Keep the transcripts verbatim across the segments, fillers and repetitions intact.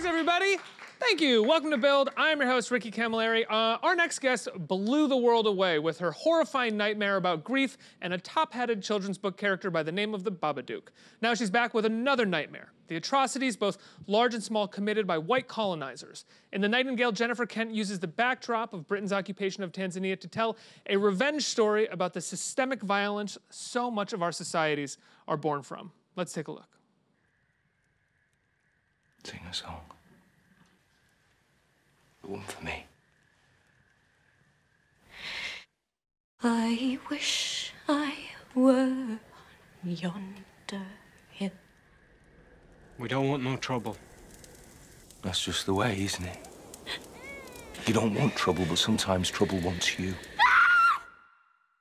Thanks, everybody. Thank you. Welcome to Build. I'm your host, Ricky Camilleri. Uh, our next guest blew the world away with her horrifying nightmare about grief and a top-headed children's book character by the name of The Babadook. Now she's back with another nightmare, the atrocities, both large and small, committed by white colonizers. In The Nightingale, Jennifer Kent uses the backdrop of Britain's occupation of Tanzania to tell a revenge story about the systemic violence so much of our societies are born from. Let's take a look. Sing a song. One for me. I wish I were on yonder hill. We don't want no trouble. That's just the way, isn't it? You don't want trouble, but sometimes trouble wants you.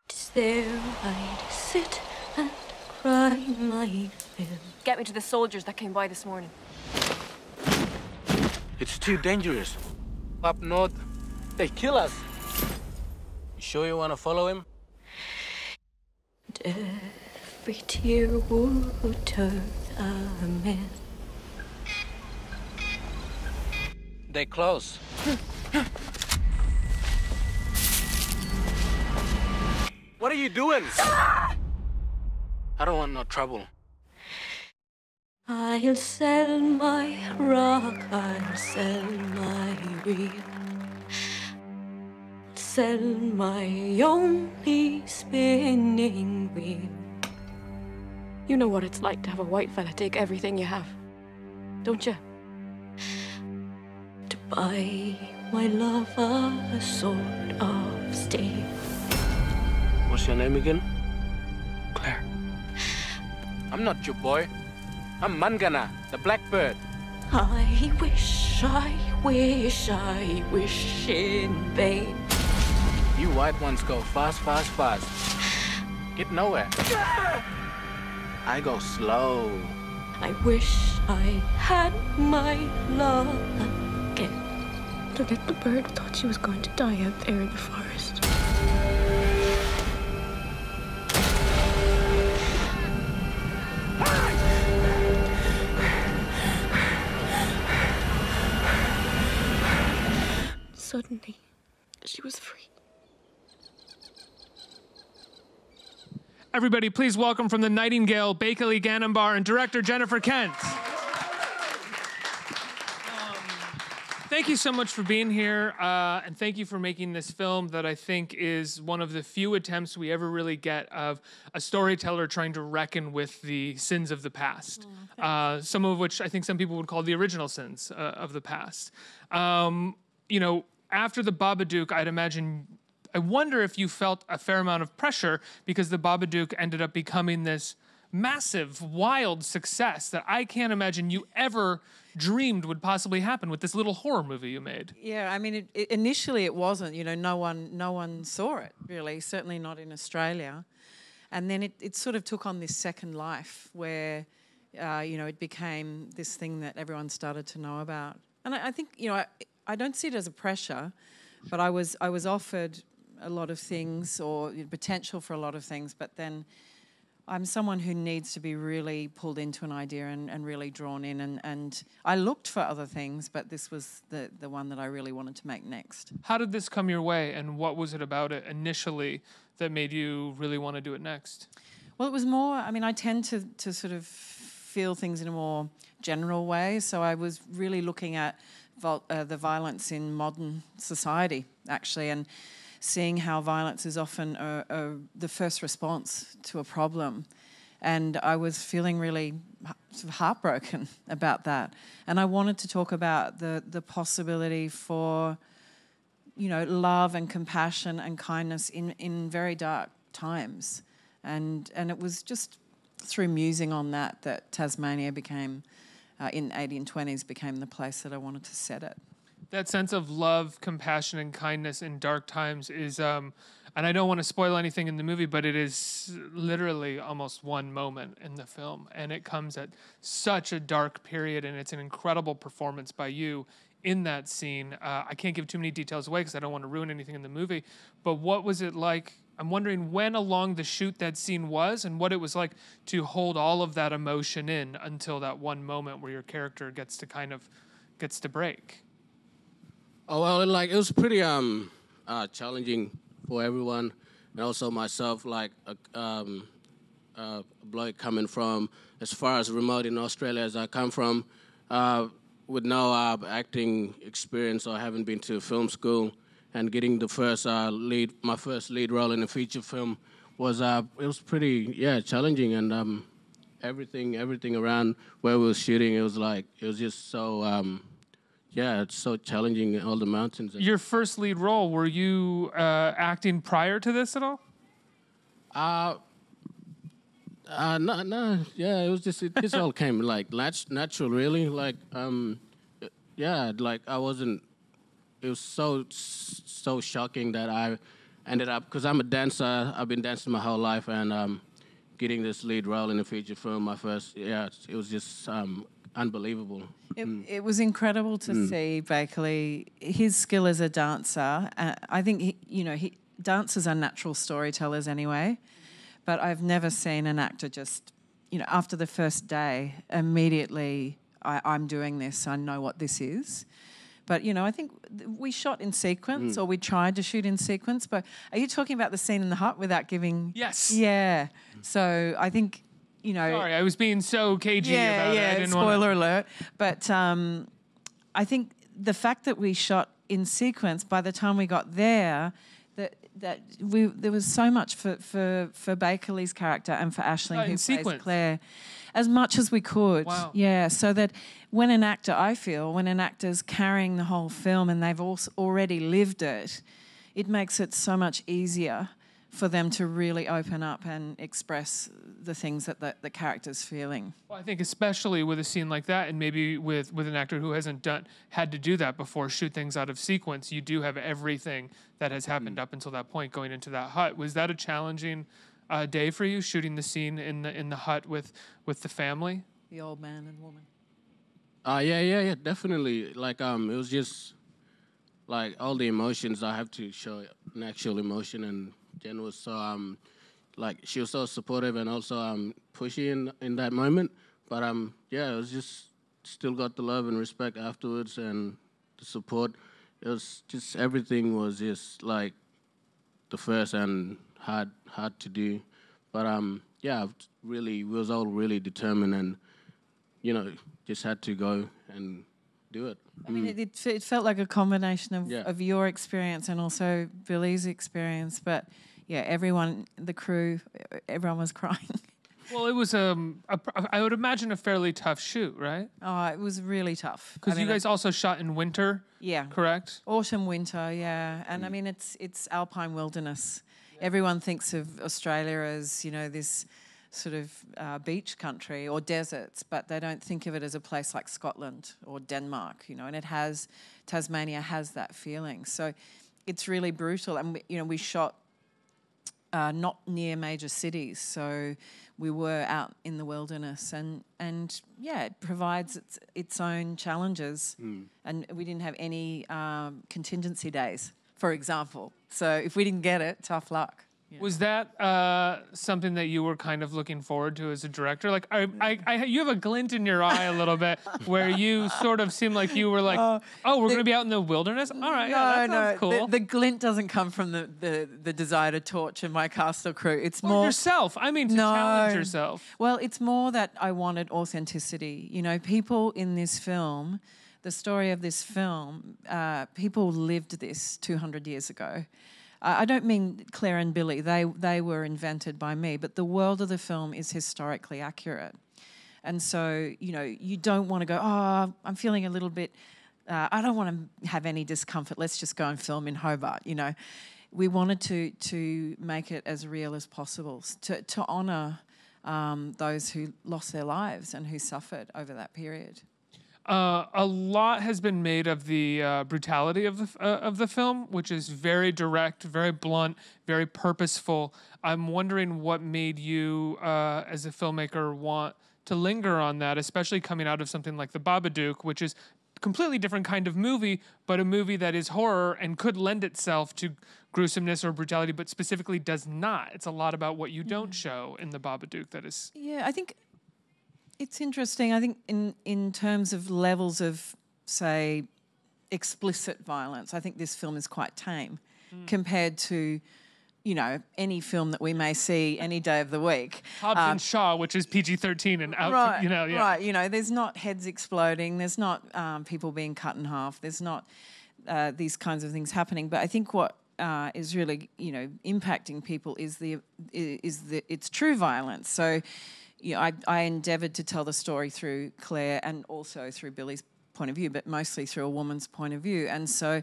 Tis there I'd sit and cry my fill. Get me to the soldiers that came by this morning. It's too dangerous. Up north, they kill us. You sure you want to follow him? And every tear will turn a man. They're close. What are you doing? I don't want no trouble. I'll sell my rock, I'll sell my reel, sell my only spinning wheel. You know what it's like to have a white fella take everything you have, don't you? To buy my love a sword of steel. What's your name again? Claire. I'm not your boy. I'm Mangana, the blackbird. I wish, I wish, I wish in vain. You white ones go fast, fast, fast. Get nowhere. I go slow. I wish I had my love again. The little bird thought she was going to die out there in the forest. Suddenly, she was free. Everybody, please welcome from The Nightingale, Baykali Ganambarr and director Jennifer Kent. Um, thank you so much for being here, uh, and thank you for making this film that I think is one of the few attempts we ever really get of a storyteller trying to reckon with the sins of the past, oh, uh, some of which I think some people would call the original sins uh, of the past. Um, you know, after The Babadook, I'd imagine, I wonder if you felt a fair amount of pressure because The Babadook ended up becoming this massive, wild success that I can't imagine you ever dreamed would possibly happen with this little horror movie you made. Yeah, I mean, it, it, initially it wasn't, you know, no one, no one saw it really, certainly not in Australia. And then it, it sort of took on this second life where, uh, you know, it became this thing that everyone started to know about. And I, I think, you know, I, I don't see it as a pressure, but I was I was offered a lot of things or potential for a lot of things, but then I'm someone who needs to be really pulled into an idea and, and really drawn in, and, and I looked for other things, but this was the, the one that I really wanted to make next. How did this come your way, and what was it about it initially that made you really want to do it next? Well, it was more, I mean, I tend to, to sort of feel things in a more general way, so I was really looking at Uh, the violence in modern society, actually, and seeing how violence is often a, a, the first response to a problem. And I was feeling really sort of heartbroken about that. And I wanted to talk about the, the possibility for, you know, love and compassion and kindness in, in very dark times. And, and it was just through musing on that that Tasmania became... Uh, in eighteen twenties became the place that I wanted to set it. That sense of love, compassion, and kindness in dark times is, um, and I don't want to spoil anything in the movie, but it is literally almost one moment in the film, and it comes at such a dark period, and it's an incredible performance by you in that scene. Uh, I can't give too many details away because I don't want to ruin anything in the movie, but what was it like? I'm wondering when along the shoot that scene was and what it was like to hold all of that emotion in until that one moment where your character gets to kind of gets to break? Oh, well, it, like, it was pretty um, uh, challenging for everyone, and also myself, like a um, uh, bloke coming from as far as remote in Australia as I come from, uh, with no uh, acting experience or having been to film school, and getting the first uh, lead, my first lead role in a feature film was uh, it was pretty yeah challenging, and um, everything everything around where we were shooting, it was like it was just so. Um, Yeah, it's so challenging, all the mountains. Your first lead role, were you uh, acting prior to this at all? Uh, uh no, no, yeah, it was just, it, this all came like nat natural, really. Like, um, yeah, like I wasn't, it was so, so shocking that I ended up, because I'm a dancer, I've been dancing my whole life, and um, getting this lead role in a feature film, my first, yeah, it was just, um, unbelievable. It, mm. it was incredible to mm. see Baykali, his skill as a dancer. Uh, I think, he, you know, he, dancers are natural storytellers anyway, but I've never seen an actor just, you know, after the first day, immediately, I, I'm doing this, I know what this is. But, you know, I think we shot in sequence, mm. or we tried to shoot in sequence, but are you talking about the scene in the hut without giving... Yes. Yeah. So I think... You know, sorry, I was being so cagey yeah, about yeah, it. Yeah, spoiler alert. But um, I think the fact that we shot in sequence, by the time we got there, that that we there was so much for for for Baykali's character and for Aisling, oh, who sequence. plays Claire, as much as we could. Wow. Yeah, so that when an actor, I feel, when an actor's carrying the whole film and they've also already lived it, it makes it so much easier for them to really open up and express the things that the, the character's feeling. Well, I think especially with a scene like that, and maybe with, with an actor who hasn't done had to do that before, shoot things out of sequence, you do have everything that has happened mm. up until that point going into that hut. Was that a challenging uh, day for you, shooting the scene in the in the hut with, with the family? The old man and woman. Uh, yeah, yeah, yeah, definitely. Like, um, it was just, like, all the emotions, I have to show an actual emotion, and Jen was so, um, like, she was so supportive and also um, pushy in, in that moment. But, um, yeah, it was just, still got the love and respect afterwards and the support. It was just, everything was just, like, the first and hard hard to do. But, um, yeah, really, we was all really determined and, you know, just had to go and do it. I mean, mm. it, it felt like a combination of, yeah. of your experience and also Billy's experience. But, yeah, everyone, the crew, everyone was crying. Well, it was, um, a, I would imagine, a fairly tough shoot, right? Oh, it was really tough. Because you mean, guys also shot in winter, yeah, correct? Autumn, winter, yeah. And, mm. I mean, it's, it's alpine wilderness. Yeah. Everyone thinks of Australia as, you know, this sort of uh, beach country or deserts, but they don't think of it as a place like Scotland or Denmark, you know, and it has, Tasmania has that feeling. So it's really brutal. And, we, you know, we shot uh, not near major cities, so we were out in the wilderness, and, and yeah, it provides its, its own challenges. Mm. And we didn't have any um, contingency days, for example. So if we didn't get it, tough luck. Yeah. Was that uh, something that you were kind of looking forward to as a director? Like, I, I, I, you have a glint in your eye a little bit where you sort of seem like you were like, uh, oh, we're going to be out in the wilderness? All right, no, yeah, that sounds no. cool. The, the glint doesn't come from the, the, the desire to torture my cast or crew. It's or more... yourself. I mean, to no. challenge yourself. Well, it's more that I wanted authenticity. You know, people in this film, the story of this film, uh, people lived this two hundred years ago. I don't mean Claire and Billy, they, they were invented by me, but the world of the film is historically accurate. And so, you know, you don't want to go, oh, I'm feeling a little bit, uh, I don't want to have any discomfort, let's just go and film in Hobart, you know. We wanted to, to make it as real as possible, to, to honour um, those who lost their lives and who suffered over that period. Uh, a lot has been made of the uh, brutality of the, uh, of the film, which is very direct, very blunt, very purposeful. I'm wondering what made you, uh, as a filmmaker, want to linger on that, especially coming out of something like The Babadook, which is a completely different kind of movie, but a movie that is horror and could lend itself to gruesomeness or brutality, but specifically does not. It's a lot about what you don't show in The Babadook that is... Yeah, I think... It's interesting. I think in, in terms of levels of say, explicit violence. I think this film is quite tame mm. compared to, you know, any film that we may see any day of the week. Hobbs um, and Shaw, which is P G thirteen and out, right, you know. Yeah. Right, you know, there's not heads exploding, there's not um, people being cut in half, there's not uh, these kinds of things happening. But I think what uh, is really, you know, impacting people is the, is the, it's true violence. So, you know, I, I endeavoured to tell the story through Claire and also through Billy's point of view, but mostly through a woman's point of view. And so,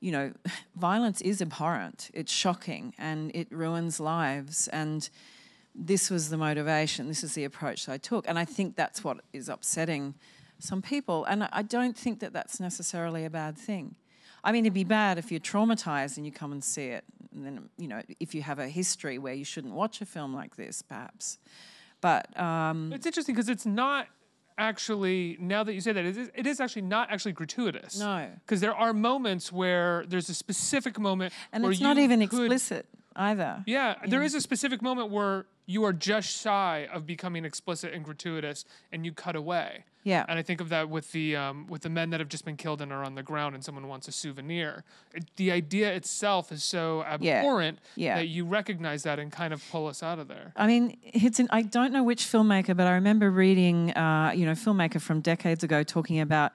you know, violence is abhorrent, it's shocking, and it ruins lives. And this was the motivation, this is the approach that I took. And I think that's what is upsetting some people. And I don't think that that's necessarily a bad thing. I mean, it'd be bad if you're traumatised and you come and see it. And then, you know, if you have a history where you shouldn't watch a film like this, perhaps. But um, it's interesting because it's not actually, now that you say that, it is, it is actually not actually gratuitous. No. Because there are moments where there's a specific moment and where it's you not even could, explicit either. Yeah, yeah, there is a specific moment where you are just shy of becoming explicit and gratuitous and you cut away. Yeah. And I think of that with the, um, with the men that have just been killed and are on the ground and someone wants a souvenir. It, the idea itself is so abhorrent yeah. Yeah. that you recognize that and kind of pull us out of there. I mean, it's an, I don't know which filmmaker, but I remember reading, uh, you know, a filmmaker from decades ago talking about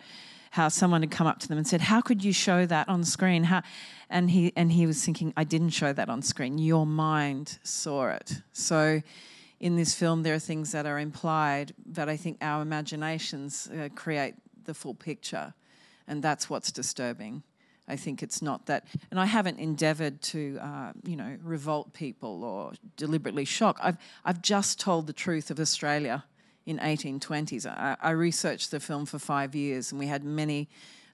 how someone had come up to them and said, how could you show that on screen? How? And he, and he was thinking, I didn't show that on screen. Your mind saw it. So in this film, there are things that are implied, but I think our imaginations uh, create the full picture, and that's what's disturbing. I think it's not that, and I haven't endeavoured to, uh, you know, revolt people or deliberately shock. I've I've just told the truth of Australia in eighteen twenties. I, I researched the film for five years, and we had many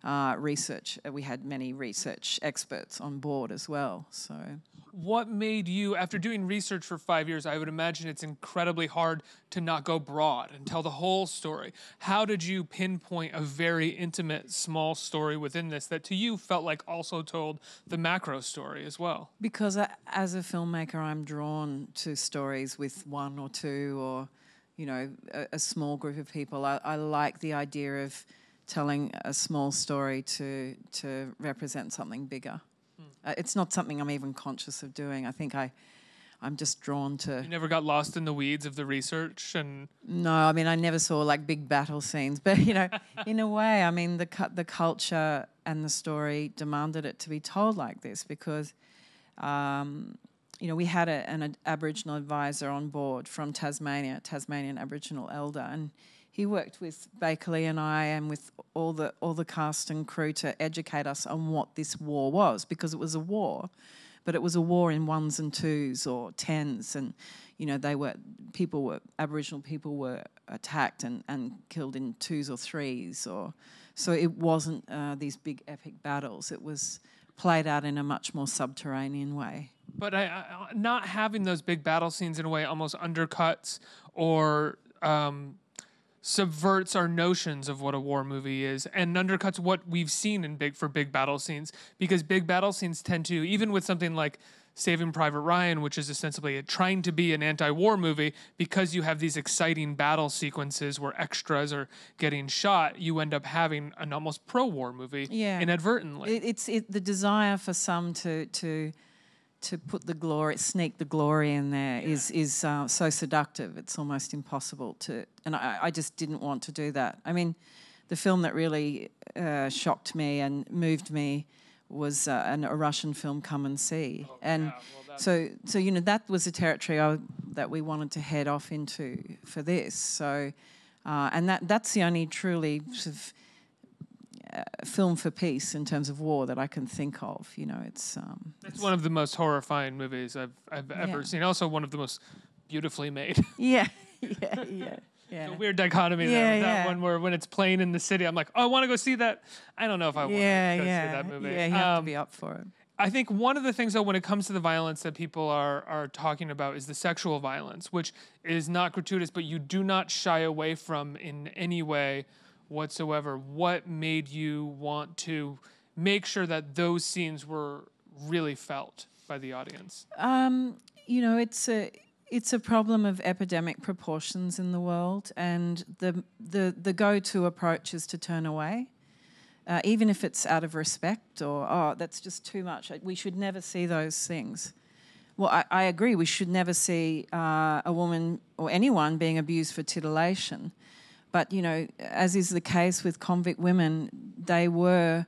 uh, research. We had many research experts on board as well. So. What made you, after doing research for five years, I would imagine it's incredibly hard to not go broad and tell the whole story. How did you pinpoint a very intimate, small story within this that to you felt like also told the macro story as well? Because I, as a filmmaker, I'm drawn to stories with one or two or, you know, a, a small group of people. I, I like the idea of telling a small story to, to represent something bigger. Uh, it's not something I'm even conscious of doing. I think I, I'm just drawn to... You never got lost in the weeds of the research and... No, I mean, I never saw, like, big battle scenes. But, you know, in a way, I mean, the, cu the culture and the story demanded it to be told like this because, um, you know, we had a, an a, Aboriginal advisor on board from Tasmania, Tasmanian Aboriginal elder, and he worked with Baykali and I and with all the all the cast and crew to educate us on what this war was, because it was a war, but it was a war in ones and twos or tens, and you know they were people were Aboriginal people were attacked and and killed in twos or threes, or so it wasn't uh, these big epic battles. It was played out in a much more subterranean way. But I, I, not having those big battle scenes in a way almost undercuts or. Um subverts our notions of what a war movie is and undercuts what we've seen in big for big battle scenes, because big battle scenes tend to, even with something like Saving Private Ryan, which is ostensibly a, trying to be an anti-war movie, because you have these exciting battle sequences where extras are getting shot, you end up having an almost pro-war movie yeah. inadvertently. It, it's it, the desire for some to to to put the glory, sneak the glory in there yeah. is, is uh, so seductive. It's almost impossible to, and I, I just didn't want to do that. I mean, the film that really uh, shocked me and moved me was uh, an, a Russian film, Come and See. Oh, and yeah. well, so, so, you know, that was the territory I, that we wanted to head off into for this. So, uh, and that that's the only truly sort of Uh, film for peace in terms of war that I can think of. You know, it's um, it's, it's one of the most horrifying movies I've I've ever yeah. seen. Also, one of the most beautifully made. Yeah, yeah, yeah. yeah. It's a weird dichotomy yeah, there. With yeah. That one where when it's playing in the city, I'm like, oh, I want to go see that. I don't know if I want yeah, to go yeah. see that movie. Yeah, you have um, to be up for it. I think one of the things, though, when it comes to the violence that people are, are talking about is the sexual violence, which is not gratuitous, but you do not shy away from in any way whatsoever. What made you want to make sure that those scenes were really felt by the audience? Um, you know, it's a it's a problem of epidemic proportions in the world, and the the the go-to approach is to turn away. Uh, even if it's out of respect or, oh, that's just too much. We should never see those things. Well, I, I agree. We should never see uh, a woman or anyone being abused for titillation. But, you know, as is the case with convict women, they were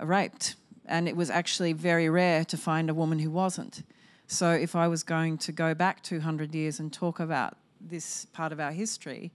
raped. And it was actually very rare to find a woman who wasn't. So if I was going to go back two hundred years and talk about this part of our history,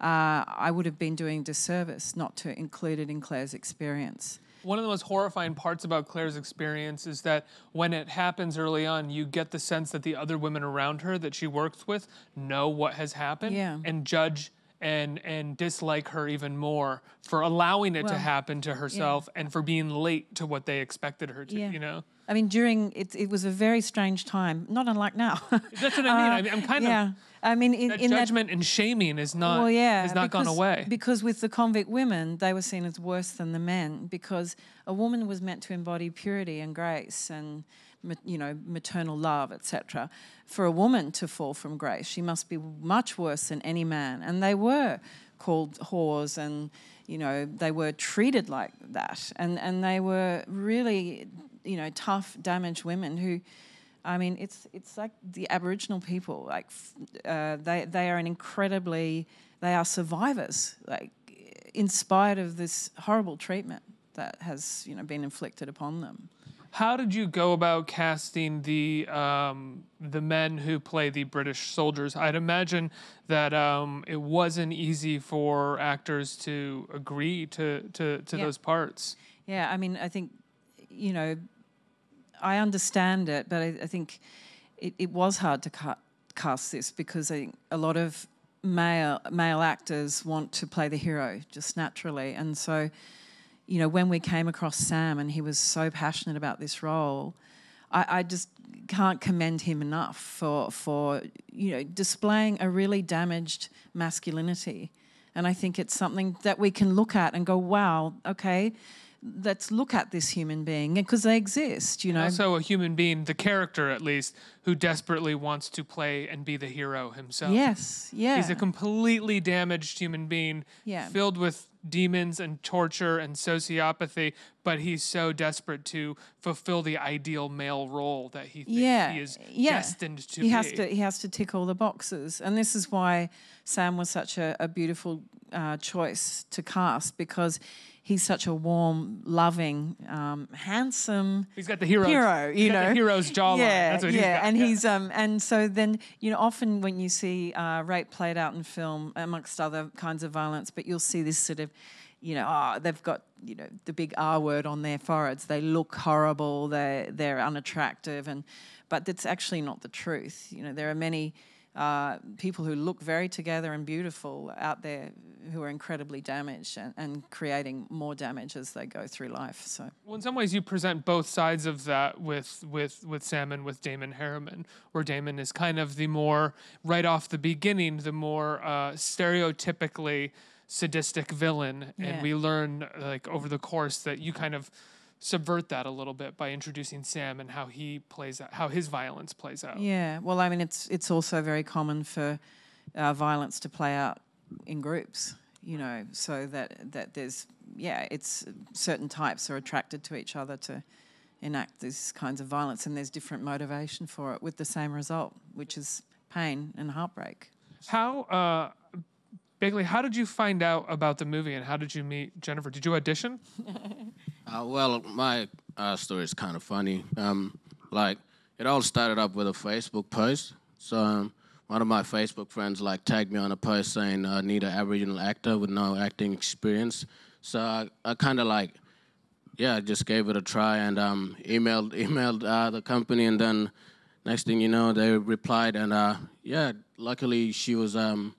Uh, I would have been doing disservice not to include it in Claire's experience. One of the most horrifying parts about Claire's experience is that when it happens early on, you get the sense that the other women around her that she works with know what has happened yeah. and judge and, and dislike her even more for allowing it well, to happen to herself yeah. and for being late to what they expected her to, yeah. you know? I mean, during, it, it was a very strange time, not unlike now. That's what I mean, uh, I'm kind yeah. of, I mean, in, that in judgment that, and shaming is not, well, yeah, has not because, gone away. Because with the convict women, they were seen as worse than the men because a woman was meant to embody purity and grace and, you know, maternal love, et cetera. For a woman to fall from grace, she must be much worse than any man. And they were called whores and, you know, they were treated like that. And, and they were really... you know, tough, damaged women who, I mean, it's it's like the Aboriginal people. Like, uh, they they are an incredibly, they are survivors. Like, in spite of this horrible treatment that has you know been inflicted upon them. How did you go about casting the um, the men who play the British soldiers? I'd imagine that um, it wasn't easy for actors to agree to to to yeah. those parts. Yeah, I mean, I think. You know, I understand it, but I, I think it, it was hard to ca cast this because I think a lot of male male actors want to play the hero just naturally. And so, you know, when we came across Sam and he was so passionate about this role, I, I just can't commend him enough for, for, you know, displaying a really damaged masculinity. And I think it's something that we can look at and go, wow, okay, let's look at this human being because they exist, you know. Also a human being, the character at least, who desperately wants to play and be the hero himself. Yes, yeah. He's a completely damaged human being yeah. filled with demons and torture and sociopathy, but he's so desperate to fulfill the ideal male role that he thinks yeah, he is yeah. destined to he be. Has to, he has to tick all the boxes. And this is why Sam was such a, a beautiful uh, choice to cast because he's such a warm, loving, um, handsome He's got the hero's, hero, you he's know. Got the hero's jawline. Yeah, That's what yeah. he's got. And yeah. he's um and so then, you know, often when you see uh, rape played out in film, amongst other kinds of violence, but you'll see this sort of, you know, oh, they've got, you know, the big R word on their foreheads. They look horrible, they're they're unattractive and but that's actually not the truth. You know, there are many Uh, people who look very together and beautiful out there who are incredibly damaged and, and creating more damage as they go through life. So, well, in some ways you present both sides of that with with with Sam and with Damon Herriman, where Damon is kind of the more right off the beginning, the more uh, stereotypically sadistic villain, yeah. and we learn like over the course that you kind of subvert that a little bit by introducing Sam and how he plays out, how his violence plays out. Yeah, well, I mean, it's it's also very common for uh, violence to play out in groups, you know, so that that there's yeah, it's certain types are attracted to each other to enact these kinds of violence, and there's different motivation for it with the same result, which is pain and heartbreak. How, uh, Baykali, how did you find out about the movie, and how did you meet Jennifer? Did you audition? Uh, well, my uh, story is kind of funny. Um, like, it all started up with a Facebook post. So um, one of my Facebook friends, like, tagged me on a post saying, I uh, need an Aboriginal actor with no acting experience. So I, I kind of, like, yeah, just gave it a try and um, emailed emailed uh, the company. And then next thing you know, they replied. And, uh, yeah, luckily she was um,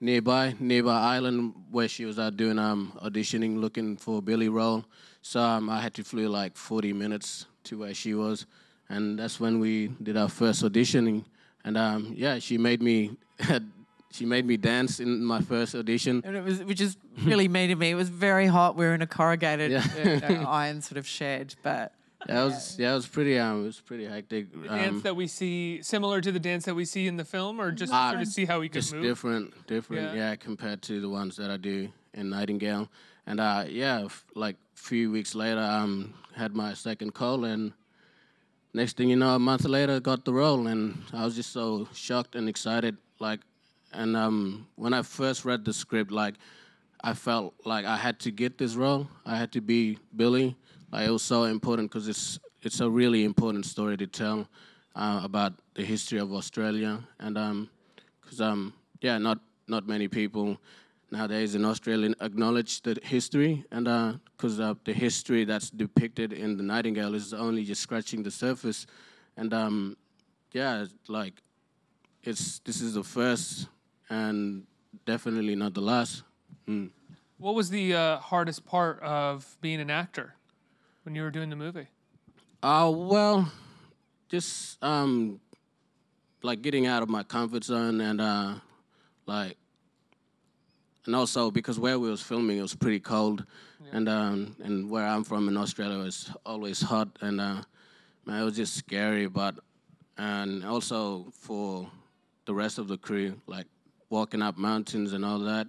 nearby, nearby island where she was uh, doing um, auditioning, looking for a Billy role. So um, I had to flew like forty minutes to where she was, and that's when we did our first auditioning. And um, yeah, she made me she made me dance in my first audition. And it was which is really mean to me. It was very hot. We were in a corrugated yeah. you know, iron sort of shed, but that yeah. was yeah, it was pretty um, it was pretty hectic. The um, dance that we see similar to the dance that we see in the film, or just uh, to sort of see how we could just move? Just different, different, yeah. yeah, compared to the ones that I do in Nightingale. And uh, yeah, f like a few weeks later, I um, had my second call, and next thing you know, a month later, I got the role, and I was just so shocked and excited. Like, and um, when I first read the script, like, I felt like I had to get this role. I had to be Billy. Like, it was so important because it's it's a really important story to tell uh, about the history of Australia, and um, because um, yeah, not not many people nowadays in Australia acknowledge the history, and because uh, uh, the history that's depicted in The Nightingale is only just scratching the surface, and um, yeah, like it's this is the first and definitely not the last. Mm. What was the uh, hardest part of being an actor when you were doing the movie? Uh, well, just um, like getting out of my comfort zone, and uh, like. And also because where we was filming, it was pretty cold, yeah. and um, and where I'm from in Australia, it's always hot, and uh, man, it was just scary. But and also for the rest of the crew, like walking up mountains and all that,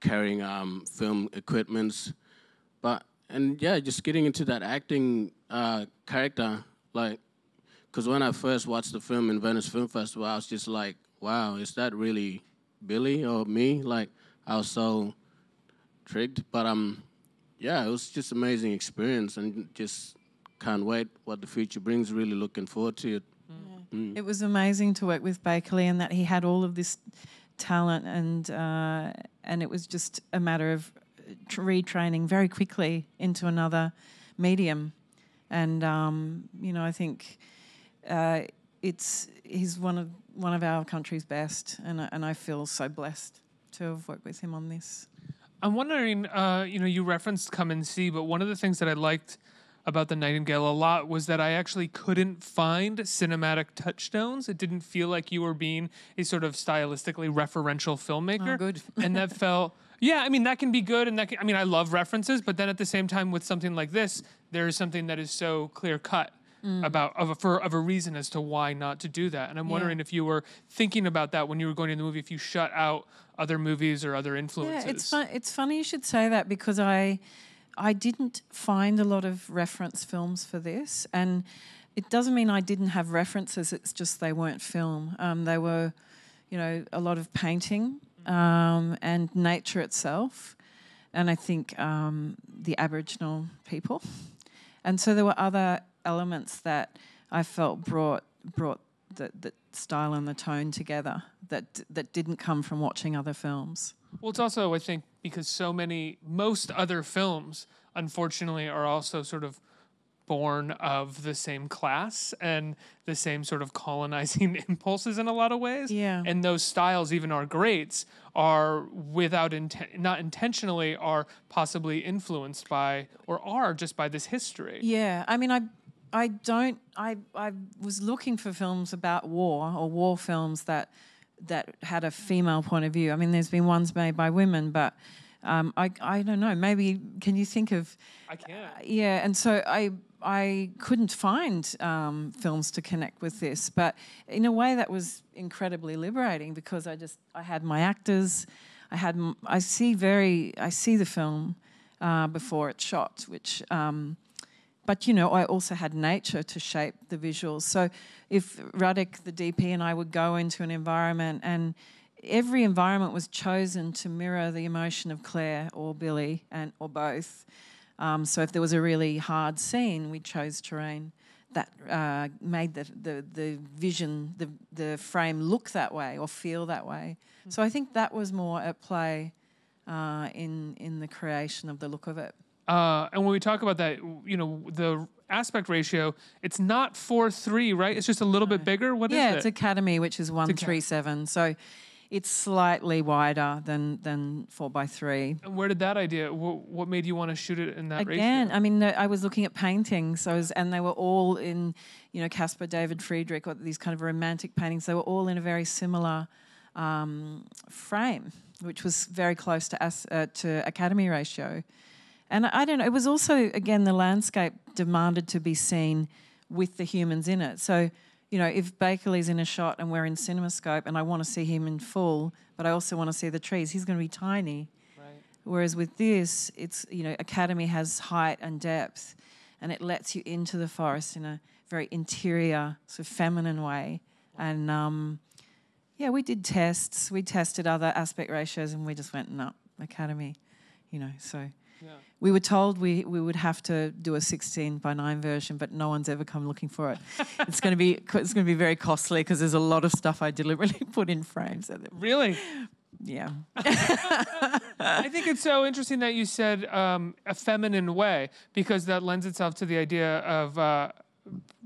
carrying um, film equipments, but and yeah, just getting into that acting uh, character, like because when I first watched the film in Venice Film Festival, I was just like, wow, is that really Billy or me? Like. I was so tricked, but um, yeah, it was just an amazing experience, and just can't wait what the future brings. Really looking forward to it. Yeah. Mm. It was amazing to work with Baykali, and that he had all of this talent, and uh, and it was just a matter of retraining very quickly into another medium, and um, you know, I think uh, it's he's one of one of our country's best, and and I feel so blessed to have worked with him on this. I'm wondering, uh, you know, you referenced Come and See, but one of the things that I liked about The Nightingale a lot was that I actually couldn't find cinematic touchstones. It didn't feel like you were being a sort of stylistically referential filmmaker. Oh, good. And that felt, yeah, I mean, that can be good, and that can, I mean, I love references, but then at the same time with something like this, there is something that is so clear-cut Mm. about of a for of a reason as to why not to do that, and I'm yeah. wondering if you were thinking about that when you were going to the movie, if you shut out other movies or other influences. Yeah, it's fun, it's funny you should say that, because I I didn't find a lot of reference films for this, and it doesn't mean I didn't have references. It's just they weren't film. Um, they were, you know, a lot of painting um, and nature itself, and I think um, the Aboriginal people, and so there were other elements that I felt brought brought the, the style and the tone together that that didn't come from watching other films. Well, it's also, I think, because so many, most other films, unfortunately, are also sort of born of the same class and the same sort of colonizing impulses in a lot of ways. Yeah. And those styles, even our greats, are without inten- not intentionally, are possibly influenced by or are just by this history. Yeah, I mean, I. I don't. I I was looking for films about war or war films that that had a female point of view. I mean, there's been ones made by women, but um, I I don't know. Maybe can you think of? I can. Uh, yeah, and so I I couldn't find um, films to connect with this, but in a way that was incredibly liberating, because I just I had my actors, I had m I see very I see the film uh, before it's shot, which. Um, But, you know, I also had nature to shape the visuals. So if Radek, the D P, and I would go into an environment, and every environment was chosen to mirror the emotion of Claire or Billy, and or both. Um, so if there was a really hard scene, we chose terrain that uh, made the, the, the vision, the, the frame look that way or feel that way. Mm-hmm. So I think that was more at play uh, in, in the creation of the look of it. Uh, and when we talk about that, you know, the aspect ratio, it's not four three, right? It's just a little no. bit bigger? What yeah, is it? Yeah, it's Academy, which is one three seven. So it's slightly wider than, than four by three. And where did that idea, wh what made you want to shoot it in that Again, ratio? Again, I mean, I was looking at paintings, so I was, and they were all in, you know, Caspar David Friedrich, or these kind of romantic paintings. They were all in a very similar um, frame, which was very close to, as, uh, to Academy ratio. And I don't know, it was also, again, the landscape demanded to be seen with the humans in it. So, you know, if Baykali's in a shot and we're in CinemaScope and I want to see him in full, but I also want to see the trees, he's going to be tiny. Right. Whereas with this, it's, you know, Academy has height and depth, and it lets you into the forest in a very interior, sort of feminine way. And um, yeah, we did tests. We tested other aspect ratios, and we just went, no, Academy, you know, so. Yeah. We were told we, we would have to do a sixteen by nine version, but no one's ever come looking for it. It's going to be it's going to be very costly because there's a lot of stuff I deliberately put in frames. Really? Yeah. I think it's so interesting that you said um, a feminine way, because that lends itself to the idea of uh,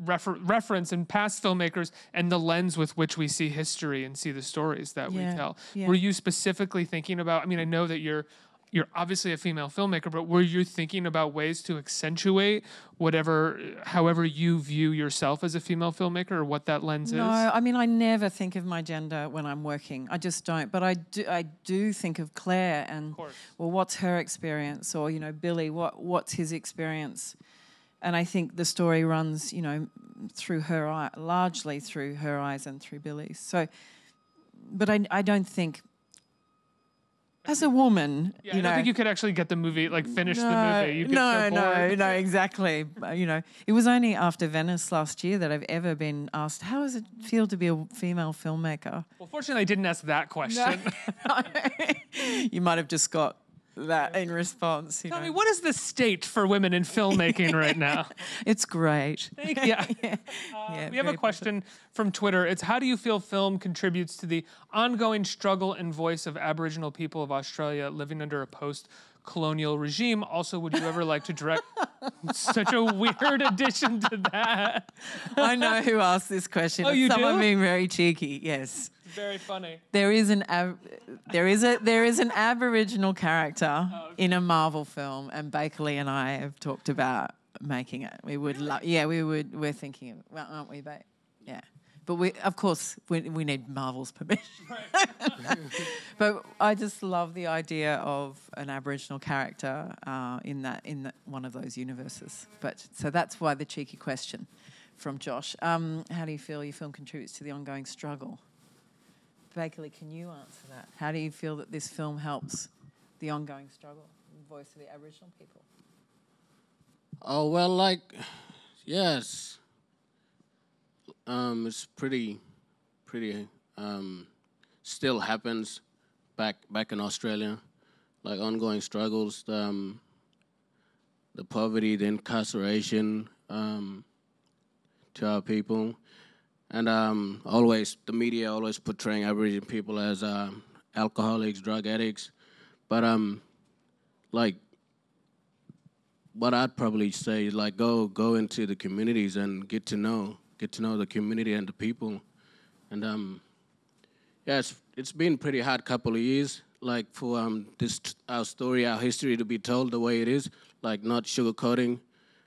refer reference in past filmmakers and the lens with which we see history and see the stories that yeah. we tell. Yeah. Were you specifically thinking about, I mean, I know that you're You're obviously a female filmmaker, but were you thinking about ways to accentuate whatever, however you view yourself as a female filmmaker, or what that lens is? No, I mean, I never think of my gender when I'm working. I just don't. But I do, I do think of Claire and, of well, what's her experience? Or, you know, Billy, what, what's his experience? And I think the story runs, you know, through her eye, largely through her eyes and through Billy's. So, but I, I don't think... As a woman, yeah, you I don't know, think you could actually get the movie, like finish no, the movie. You could no, so no, no, exactly. You know, it was only after Venice last year that I've ever been asked, "How does it feel to be a female filmmaker?" Well, fortunately, I didn't ask that question. No. You might have just got that in response. You Tell know. me, what is the state for women in filmmaking right now? It's great. Thank you. Yeah. yeah. Uh, yeah, we have a question perfect. from Twitter. It's, how do you feel film contributes to the ongoing struggle and voice of Aboriginal people of Australia living under a post-colonial regime? Also, would you ever like to direct... Such a weird addition to that. I know who asked this question. Oh, you do? Someone being very cheeky, yes. Very funny. There is an ab there is a there is an Aboriginal character oh, okay. in a Marvel film, and Baykali and I have talked about making it. We would love, yeah, we would. We're thinking of, well, aren't we, Bae? Yeah, but we of course we we need Marvel's permission. Right. But I just love the idea of an Aboriginal character uh, in that in the, one of those universes. But so that's why the cheeky question from Josh. Um, how do you feel your film contributes to the ongoing struggle? Baykali, can you answer that? How do you feel that this film helps the ongoing struggle and voice of the Aboriginal people? Oh, well, like, yes. Um, it's pretty, pretty, um, still happens back back in Australia, like ongoing struggles, the, um, the poverty, the incarceration um, to our people. And um, always, the media always portraying Aboriginal people as uh, alcoholics, drug addicts. But um, like, what I'd probably say is like, go go into the communities and get to know, get to know the community and the people. And um, yeah, it's, it's been pretty hard couple of years, like for um, this our story, our history to be told the way it is, like not sugarcoating.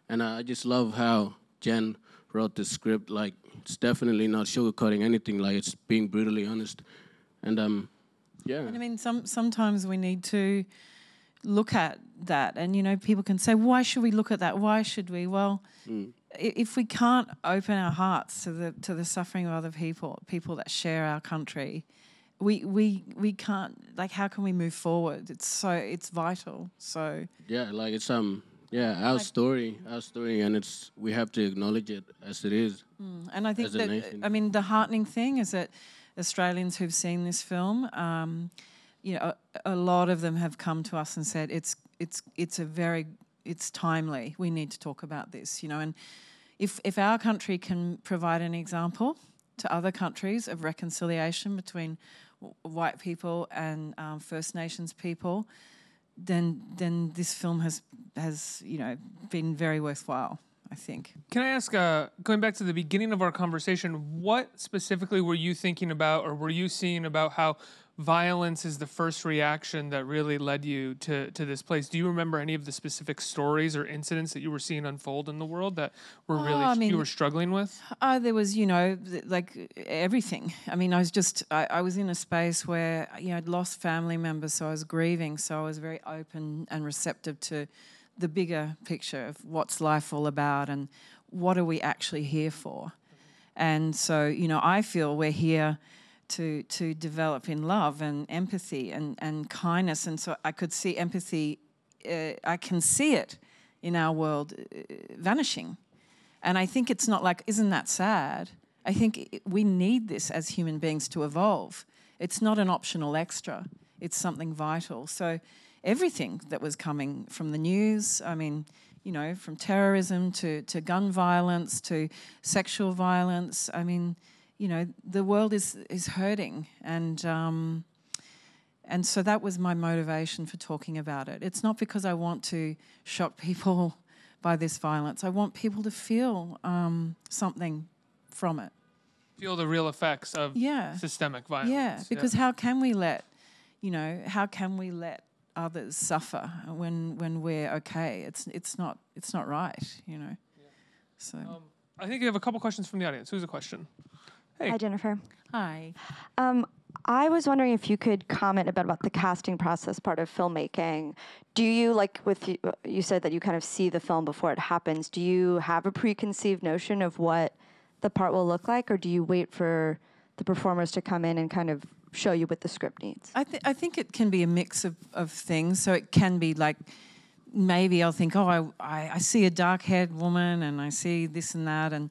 And I just love how Jen wrote the script, like, it's definitely not sugarcoating anything. Like, it's being brutally honest, and um, yeah. And I mean, some sometimes we need to look at that, and you know, people can say, "Why should we look at that? Why should we?" Well, mm. if we can't open our hearts to the to the suffering of other people, people that share our country, we we we can't. Like, how can we move forward? It's so it's vital. So yeah, like it's um. Yeah, our story, our story, and it's we have to acknowledge it as it is. Mm. And I think that, nation. I mean, the heartening thing is that Australians who've seen this film, um, you know, a, a lot of them have come to us and said it's it's it's a very it's timely. We need to talk about this, you know. And if if our country can provide an example to other countries of reconciliation between w white people and um, First Nations people, then then this film has has you know been very worthwhile, I think. Can I ask, uh, going back to the beginning of our conversation, what specifically were you thinking about, or were you seeing about how violence is the first reaction that really led you to to this place? Do you remember any of the specific stories or incidents that you were seeing unfold in the world that were oh, really I mean, you were struggling with? Uh, there was, you know, like everything. I mean, I was just I, I was in a space where you know I'd lost family members, so I was grieving, so I was very open and receptive to the bigger picture of what's life all about and what are we actually here for. Mm-hmm. And so you know, I feel we're here to to develop in love and empathy and, and kindness. And so I could see empathy, uh, I can see it in our world uh, vanishing. And I think it's not like, isn't that sad? I think it, we need this as human beings to evolve. It's not an optional extra. It's something vital. So everything that was coming from the news, I mean, you know, from terrorism to, to gun violence to sexual violence, I mean, you know, the world is, is hurting. And, um, and so that was my motivation for talking about it. It's not because I want to shock people by this violence. I want people to feel um, something from it. Feel the real effects of yeah. systemic violence. Yeah, because yeah. how can we let, you know, how can we let others suffer when when we're okay? It's it's not it's not right, you know. Yeah. So um, I think you have a couple questions from the audience. Who's a question? Hey. Hi, Jennifer. Hi. Um, I was wondering if you could comment a bit about the casting process part of filmmaking. Do you, like with you, you said that you kind of see the film before it happens. Do you have a preconceived notion of what the part will look like, or do you wait for the performers to come in and kind of show you what the script needs? I, th I think it can be a mix of, of things. So it can be like, maybe I'll think, oh, I, I, I see a dark-haired woman and I see this and that, and,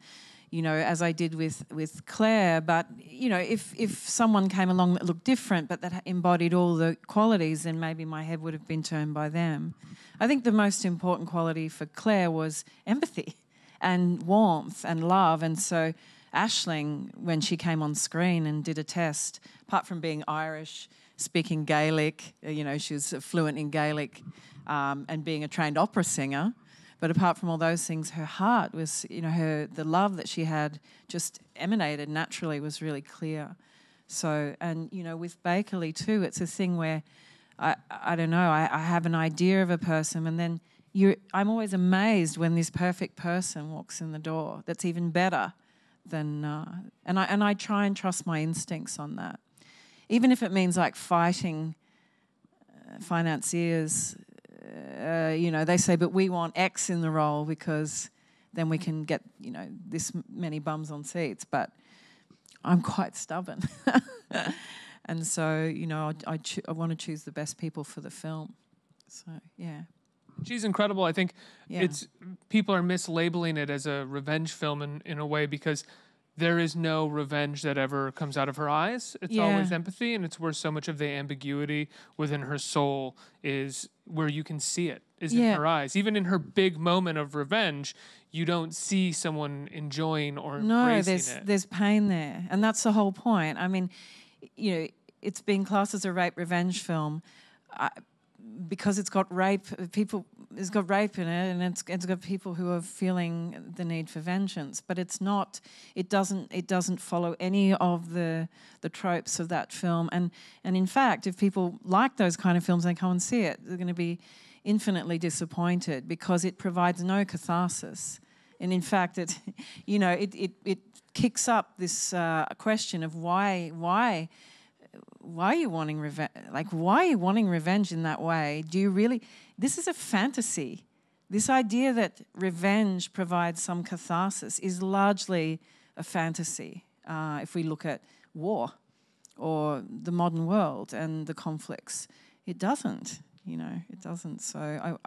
you know, as I did with, with Claire. But, you know, if, if someone came along that looked different but that embodied all the qualities, then maybe my head would have been turned by them. I think the most important quality for Claire was empathy and warmth and love. And so Aisling, when she came on screen and did a test, apart from being Irish, speaking Gaelic, you know, she was fluent in Gaelic, um, and being a trained opera singer, but apart from all those things, her heart was, you know, her the love that she had just emanated naturally was really clear. So, and, you know, with Baykali too, it's a thing where, I, I don't know, I, I have an idea of a person, and then you I'm always amazed when this perfect person walks in the door that's even better than, uh, and I and I try and trust my instincts on that, even if it means like fighting uh, financiers. Uh, you know, they say, but we want X in the role because then we can get, you know, this many bums on seats. But I'm quite stubborn, and so, you know, I I, cho I want to choose the best people for the film. So yeah. She's incredible. I think yeah. it's people are mislabeling it as a revenge film in, in a way, because there is no revenge that ever comes out of her eyes. It's yeah. always empathy, and it's where so much of the ambiguity within her soul is, where you can see it, is yeah. in her eyes. Even in her big moment of revenge, you don't see someone enjoying or no, embracing there's, it. No, there's pain there, and that's the whole point. I mean, you know, it's been classed as a rape revenge film. I, Because it's got rape, people it's got rape in it, and it's it's got people who are feeling the need for vengeance. But it's not, it doesn't it doesn't follow any of the the tropes of that film. And and in fact, if people like those kind of films and come and see it, they're going to be infinitely disappointed, because it provides no catharsis. And in fact, it you know it it it kicks up this uh, question of why why. Why are you wanting revenge? Like, why are you wanting revenge in that way? Do you really? This is a fantasy. This idea that revenge provides some catharsis is largely a fantasy. Uh, if we look at war or the modern world and the conflicts, it doesn't. You know, it doesn't. So,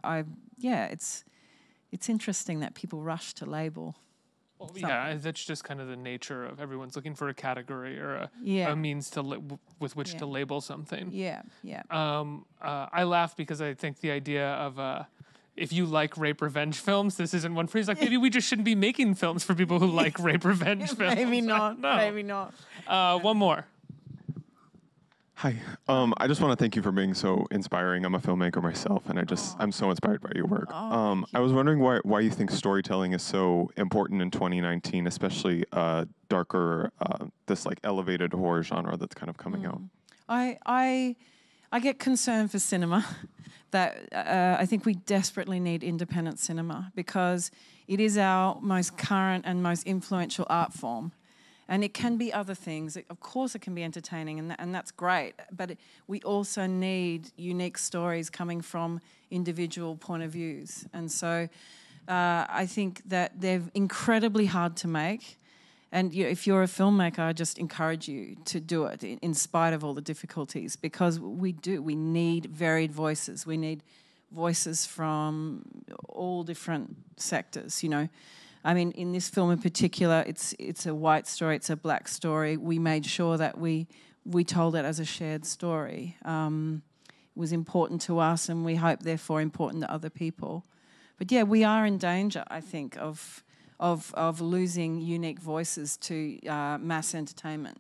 I, I yeah, it's it's interesting that people rush to label. Well, yeah, that's just kind of the nature of everyone's looking for a category or a, yeah. a means to li with which yeah. to label something. Yeah, yeah. Um, uh, I laugh because I think the idea of uh, if you like rape revenge films, this isn't one for you. It's like, maybe we just shouldn't be making films for people who like rape revenge films. Maybe not, maybe not. Uh, yeah. One more. Hi. Um, I just want to thank you for being so inspiring. I'm a filmmaker myself, and I just, Aww. I'm so inspired by your work. Aww, um, you. I was wondering why, why you think storytelling is so important in twenty nineteen, especially uh, darker, uh, this like elevated horror genre that's kind of coming mm. out. I, I, I get concerned for cinema. that uh, I think we desperately need independent cinema, because it is our most current and most influential art form. And it can be other things. It, of course it can be entertaining, and, th and that's great. But it, we also need unique stories coming from individual point of views. And so uh, I think that they're incredibly hard to make. And you know, if you're a filmmaker, I just encourage you to do it in, in spite of all the difficulties, because we do. We need varied voices. We need voices from all different sectors, you know. I mean, in this film in particular, it's it's a white story, it's a black story. We made sure that we we told it as a shared story. Um, it was important to us, and we hope, therefore, important to other people. But yeah, we are in danger, I think, of of of losing unique voices to uh, mass entertainment.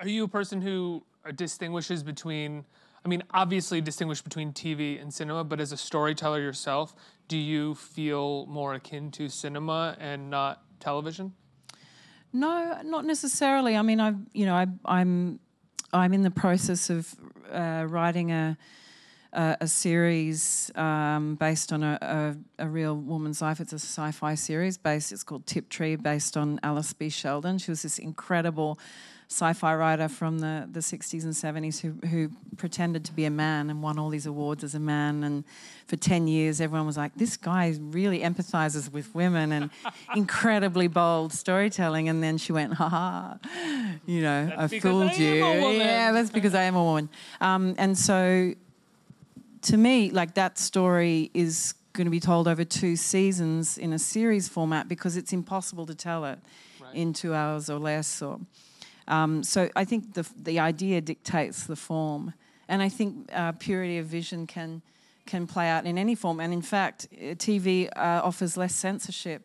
Are you a person who distinguishes between? I mean, obviously distinguish between T V and cinema, but as a storyteller yourself, do you feel more akin to cinema and not television? No, not necessarily. I mean, I've, you know, I, I'm, I'm in the process of uh, writing a, a, a series um, based on a, a, a real woman's life. It's a sci-fi series based. It's called Tiptree, based on Alice B. Sheldon. She was this incredible sci-fi writer from the, the sixties and seventies who, who pretended to be a man and won all these awards as a man. And for ten years, everyone was like, this guy really empathizes with women and incredibly bold storytelling. And then she went, ha ha, you know, that's I fooled I you. Yeah, that's because I am a woman. Um, and so to me, like, that story is going to be told over two seasons in a series format, because it's impossible to tell it right. in two hours or less. Or, Um, so I think the the idea dictates the form, and I think uh, purity of vision can can play out in any form. And in fact, T V uh, offers less censorship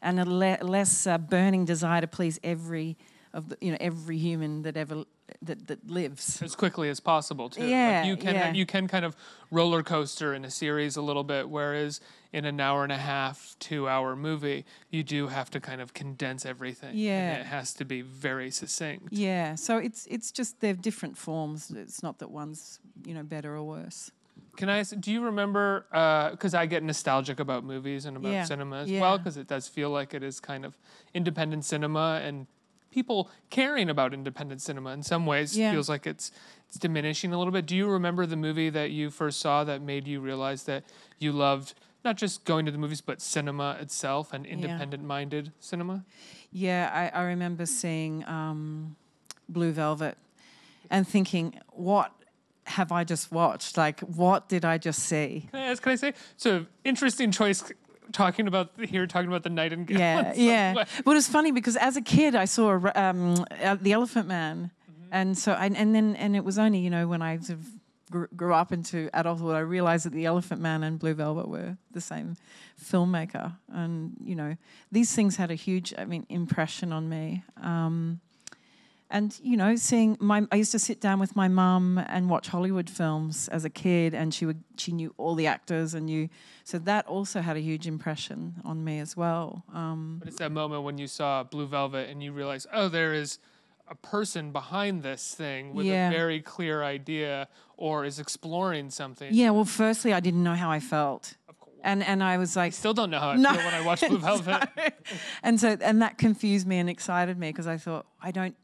and a le less uh, burning desire to please every of the, you know, every human that ever that that lives, as quickly as possible too. Yeah, like you can yeah. you can kind of roller coaster in a series a little bit, whereas in an hour and a half, two hour movie, you do have to kind of condense everything. Yeah, and it has to be very succinct. Yeah, so it's it's just they're different forms. It's not that one's, you know, better or worse. Can I ask, do you remember, because uh, I get nostalgic about movies and about yeah. cinema as yeah. well, because it does feel like it is kind of independent cinema, and people caring about independent cinema in some ways yeah. feels like it's it's diminishing a little bit. Do you remember the movie that you first saw that made you realize that you loved not just going to the movies, but cinema itself and independent-minded yeah. cinema? Yeah, I, I remember seeing um, Blue Velvet and thinking, what have I just watched? Like, what did I just see? Can I ask, can I say, so interesting choice talking about here, talking about The Nightingale. Yeah, yeah. Way. But it's funny because as a kid, I saw um, The Elephant Man, mm-hmm. and so I, and then and it was only, you know, when I sort of grew up into adulthood, I realised that The Elephant Man and Blue Velvet were the same filmmaker, and you know, these things had a huge, I mean, impression on me. Um, and you know, seeing my, I used to sit down with my mum and watch Hollywood films as a kid, and she would, she knew all the actors and knew, so that also had a huge impression on me as well. Um, but it's that moment when you saw Blue Velvet and you realize, oh, there is a person behind this thing with yeah. a very clear idea, or is exploring something. Yeah. Well, firstly, I didn't know how I felt. And and I was like, I still don't know how I no. feel when I watch Blue Velvet. and so and that confused me and excited me, because I thought I don't.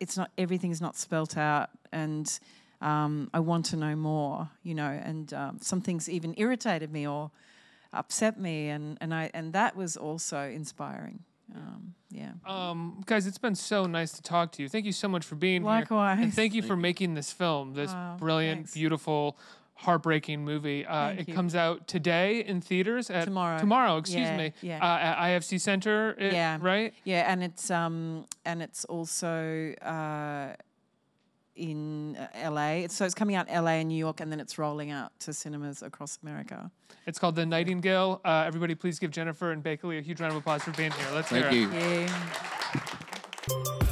It's not, everything's not spelt out, and um, I want to know more, you know, and um, some things even irritated me or upset me, and, and, I, and that was also inspiring, um, yeah. Um, guys, it's been so nice to talk to you. Thank you so much for being Likewise. Here. Likewise. And thank you for making this film, this oh, brilliant, thanks. Beautiful, heartbreaking movie. Uh, it you. comes out today in theaters at tomorrow. Tomorrow, excuse yeah, me. Yeah. Uh, at I F C Center. It, yeah. Right. Yeah, and it's um and it's also uh, in L A. It's, so it's coming out L A and New York, and then it's rolling out to cinemas across America. It's called The Nightingale. Uh, everybody, please give Jennifer and Baykali a huge round of applause for being here. Let's Thank hear you. It. Thank you.